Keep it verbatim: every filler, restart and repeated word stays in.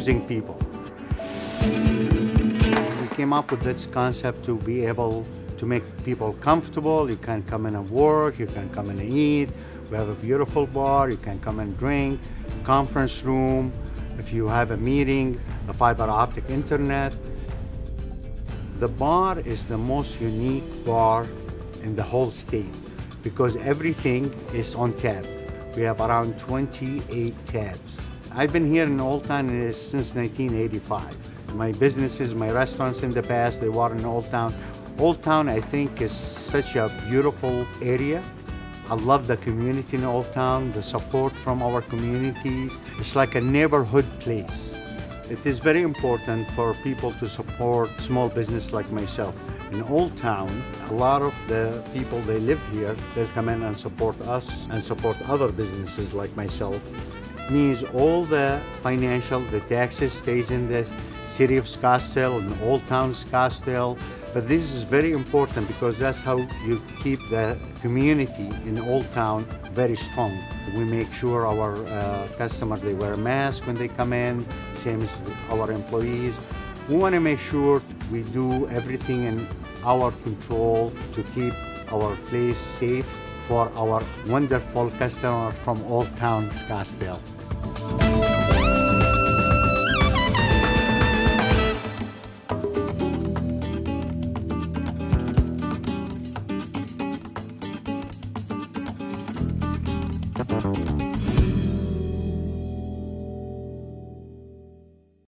schmoozing people. We came up with this concept to be able to make people comfortable. You can come in and work, you can come in and eat. We have a beautiful bar, you can come and drink, conference room. If you have a meeting, a fiber optic internet. The bar is the most unique bar in the whole state because everything is on tap. We have around twenty-eight taps. I've been here in Old Town since nineteen eighty-five. My businesses, my restaurants in the past, they were in Old Town. Old Town, I think, is such a beautiful area. I love the community in Old Town, the support from our communities. It's like a neighborhood place. It is very important for people to support small business like myself. In Old Town, a lot of the people, they live here, they'll come in and support us and support other businesses like myself. It means all the financial, the taxes stays in the city of Scottsdale, in Old Town Scottsdale. But this is very important because that's how you keep the community in Old Town very strong. We make sure our uh, customers, they wear a mask when they come in, same as our employees. We want to make sure we do everything in our control to keep our place safe for our wonderful customers from Old Town Scottsdale.